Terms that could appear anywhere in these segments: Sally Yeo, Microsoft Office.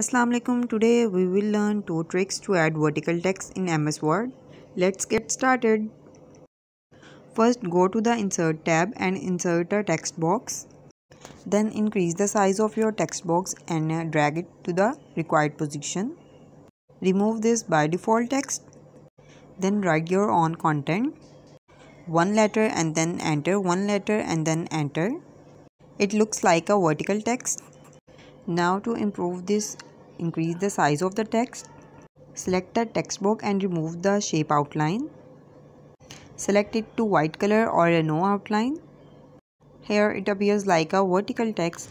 Assalamu alaikum. Today we will learn 2 tricks to add vertical text in MS Word. Let's get started. First, go to the Insert tab and insert a text box. Then increase the size of your text box and drag it to the required position. Remove this by default text. Then write your own content. One letter and then enter, one letter and then enter. It looks like a vertical text. Now to improve this, increase the size of the text. Select the text box and remove the shape outline. Select it to white color or a no outline. Here it appears like a vertical text.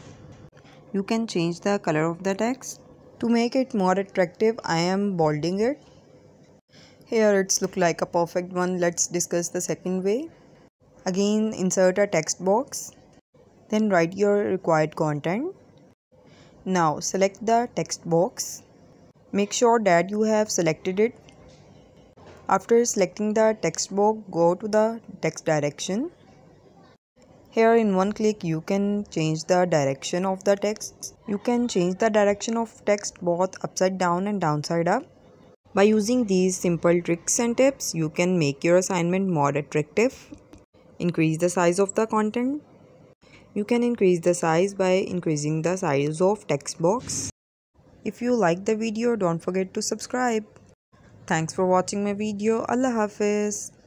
You can change the color of the text. To make it more attractive, I am bolding it. Here it's look like a perfect one. Let's discuss the second way. Again, insert a text box. Then write your required content. Now select the text box. Make sure that you have selected it. After selecting the text box, go to the text direction. Here in one click you can change the direction of the text. You can change the direction of text both upside down and downside up. By using these simple tricks and tips, you can make your assignment more attractive. Increase the size of the content. You can increase the size by increasing the size of text box. If you like the video, don't forget to subscribe. Thanks for watching my video. Allah Hafiz.